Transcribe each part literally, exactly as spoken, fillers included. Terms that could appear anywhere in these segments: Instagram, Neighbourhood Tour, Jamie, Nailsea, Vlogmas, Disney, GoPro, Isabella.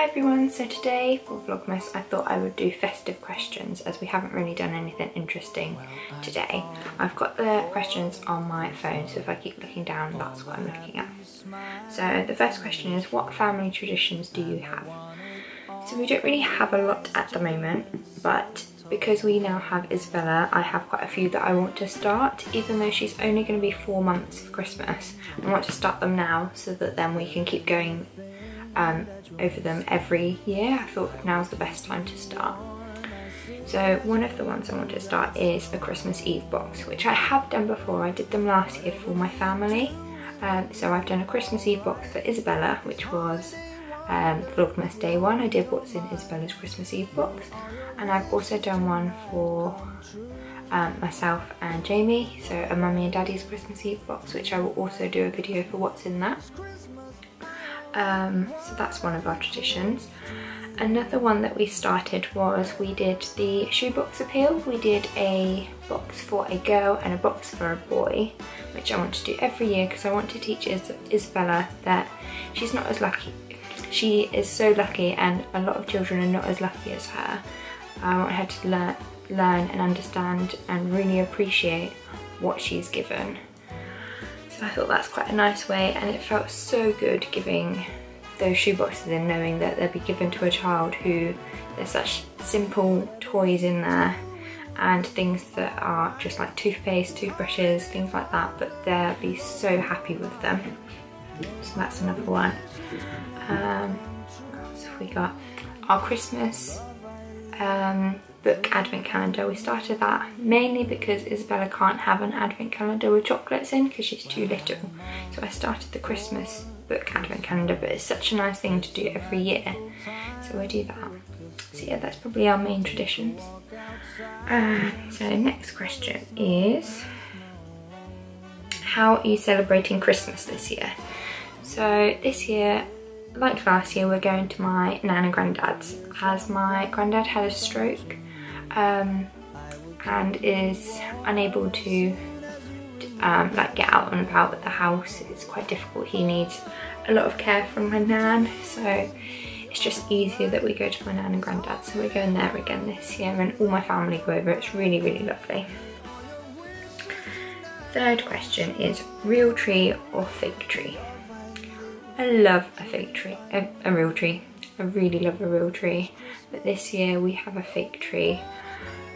Hi everyone, so today for Vlogmas I thought I would do festive questions as we haven't really done anything interesting today. I've got the questions on my phone, so if I keep looking down that's what I'm looking at. So the first question is, what family traditions do you have? So we don't really have a lot at the moment, but because we now have Isabella, I have quite a few that I want to start, even though she's only going to be four months for Christmas. I want to start them now so that then we can keep going um, over them every year. I thought now's the best time to start. So one of the ones I want to start is a Christmas Eve box, which I have done before. I did them last year for my family. Um, so I've done a Christmas Eve box for Isabella, which was Um, Vlogmas day one. I did what's in Isabella's Christmas Eve box, and I've also done one for um, myself and Jamie, so a mummy and daddy's Christmas Eve box, which I will also do a video for what's in that. Um, so that's one of our traditions. Another one that we started was we did the shoebox appeal. We did a box for a girl and a box for a boy, which I want to do every year because I want to teach Is Isabella that she's not as lucky. She is so lucky, and a lot of children are not as lucky as her. I want her to learn, learn and understand and really appreciate what she's given. So I thought that's quite a nice way, and it felt so good giving those shoeboxes and knowing that they'll be given to a child who, there's such simple toys in there and things that are just like toothpaste, toothbrushes, things like that, but they'll be so happy with them. So that's another one. Um, so we got our Christmas um, book advent calendar. We started that mainly because Isabella can't have an advent calendar with chocolates in because she's too little. So I started the Christmas book advent calendar, but it's such a nice thing to do every year. So we do that. So yeah, that's probably our main traditions. Um, so next question is, how are you celebrating Christmas this year? So this year, like last year, we're going to my nan and granddad's, as my granddad had a stroke um, and is unable to um, like get out and about with the house. It's quite difficult. He needs a lot of care from my nan, so it's just easier that we go to my nan and granddad. So we're going there again this year, and all my family go over. It's really, really lovely. Third question is, real tree or fake tree? I love a fake tree, a, a real tree. I really love a real tree, but this year we have a fake tree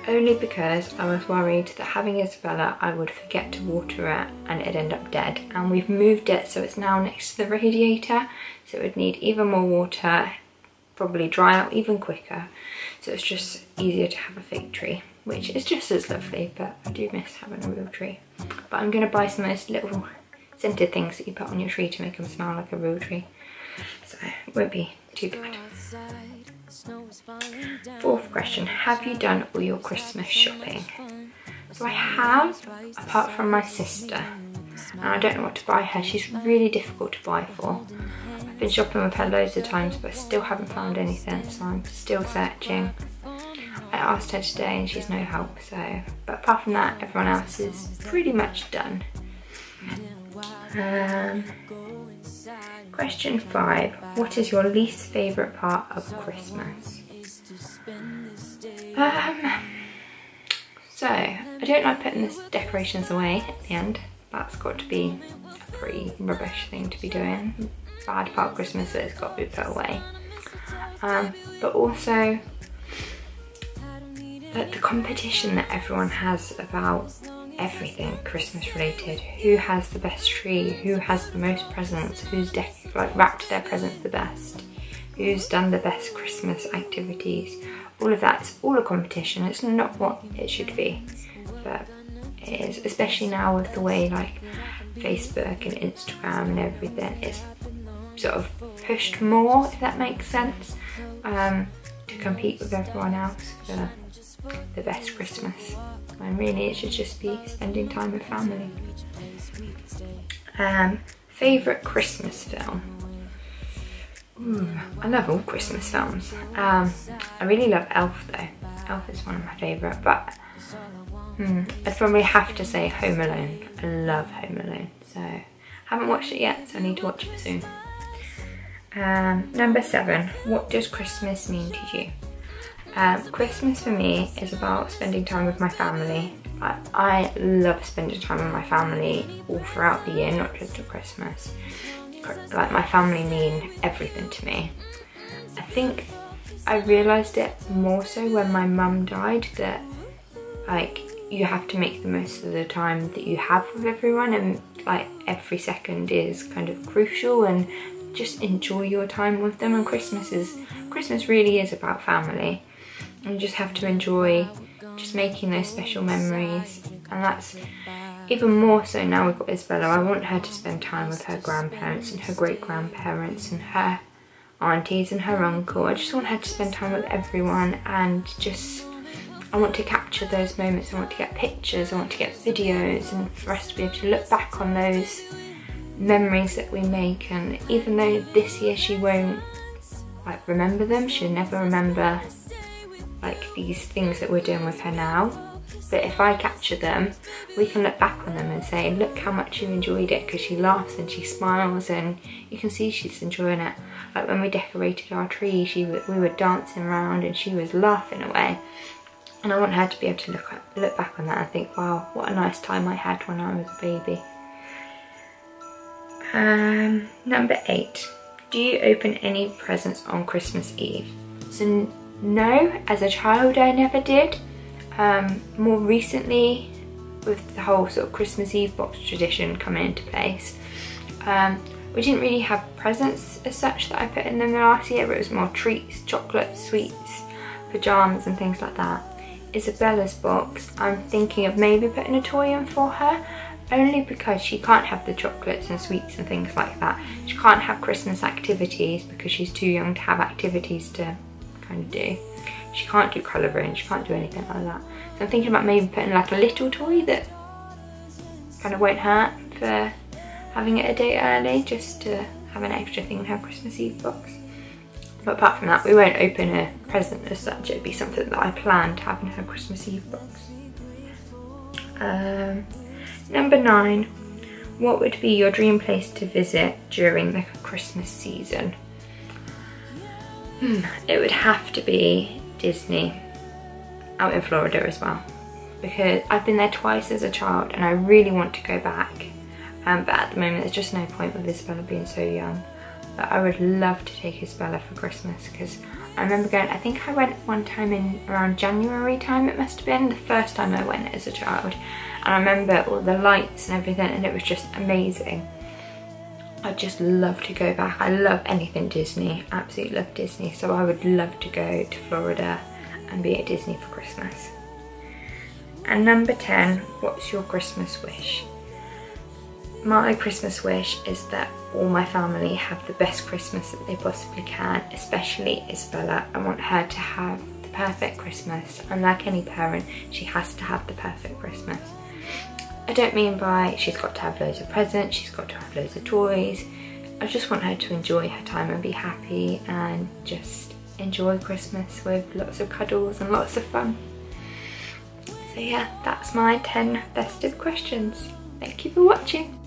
only because I was worried that having Isabella I would forget to water it and it'd end up dead, and we've moved it so it's now next to the radiator, so it would need even more water, probably dry out even quicker, so it's just easier to have a fake tree, which is just as lovely, but I do miss having a real tree. But I'm going to buy some of those little scented things that you put on your tree to make them smell like a real tree, so it won't be too bad. Fourth question, have you done all your Christmas shopping? So I have, apart from my sister, and I don't know what to buy her. She's really difficult to buy for. I've been shopping with her loads of times but still haven't found anything, so I'm still searching. I asked her today and she's no help, so, but apart from that everyone else is pretty much done. Um, question five, what is your least favourite part of Christmas? Um, so, I don't like putting the decorations away at the end. That's got to be a pretty rubbish thing to be doing. Bad part of Christmas, that it's got to be put away. Um, but also, like the competition that everyone has about everything Christmas related, who has the best tree, who has the most presents, who's like wrapped their presents the best, who's done the best Christmas activities, all of that. It's all a competition. It's not what it should be, but it is, especially now with the way like Facebook and Instagram and everything is sort of pushed more, if that makes sense, um, to compete with everyone else for the best Christmas, and really it should just be spending time with family. Um, favourite Christmas film? Ooh, I love all Christmas films. Um, I really love Elf though. Elf is one of my favourite, but hmm, I'd probably have to say Home Alone. I love Home Alone, so I haven't watched it yet, so I need to watch it soon. Um, number seven, what does Christmas mean to you? Um, Christmas for me is about spending time with my family. I, I love spending time with my family all throughout the year, not just at Christmas. Like, my family mean everything to me. I think I realised it more so when my mum died, that like you have to make the most of the time that you have with everyone, and like every second is kind of crucial, and just enjoy your time with them. And Christmas is Christmas really is about family, and you just have to enjoy just making those special memories. And that's even more so now we've got Isabella. I want her to spend time with her grandparents and her great-grandparents and her aunties and her uncle. I just want her to spend time with everyone, and just I want to capture those moments. I want to get pictures, I want to get videos, and for us to be able to look back on those memories that we make. And even though this year she won't like remember them, she'll never remember like these things that we're doing with her now. But if I capture them, we can look back on them and say, look how much you enjoyed it, because she laughs and she smiles and you can see she's enjoying it. Like when we decorated our tree, she w we were dancing around and she was laughing away. And I want her to be able to look, at, look back on that and think, wow, what a nice time I had when I was a baby. Um, number eight, do you open any presents on Christmas Eve? So no, as a child I never did. Um, more recently, with the whole sort of Christmas Eve box tradition coming into place, um, we didn't really have presents as such that I put in them last year, but it was more treats, chocolate, sweets, pyjamas and things like that. Isabella's box, I'm thinking of maybe putting a toy in for her, only because she can't have the chocolates and sweets and things like that. She can't have Christmas activities because she's too young to have activities to kind of do. She can't do colouring, she can't do anything like that. So I'm thinking about maybe putting like a little toy that kind of won't hurt for having it a day early, just to have an extra thing in her Christmas Eve box. But apart from that, we won't open a present as such. It'd be something that I planned to have in her Christmas Eve box. Um, number nine, what would be your dream place to visit during the Christmas season? Hmm, it would have to be Disney out in Florida as well, because I've been there twice as a child and I really want to go back, um, but at the moment there's just no point with Isabella being so young. But I would love to take Isabella for Christmas, because I remember going, I think I went one time in around January time, it must have been the first time I went as a child, and I remember all the lights and everything, and it was just amazing. I just love to go back. I love anything Disney, absolutely love Disney, so I would love to go to Florida and be at Disney for Christmas. And number ten, what's your Christmas wish? My Christmas wish is that all my family have the best Christmas that they possibly can, especially Isabella. I want her to have the perfect Christmas. Unlike any parent, she has to have the perfect Christmas. I don't mean by she's got to have loads of presents, she's got to have loads of toys. I just want her to enjoy her time and be happy and just enjoy Christmas with lots of cuddles and lots of fun. So yeah, that's my ten festive questions. Thank you for watching.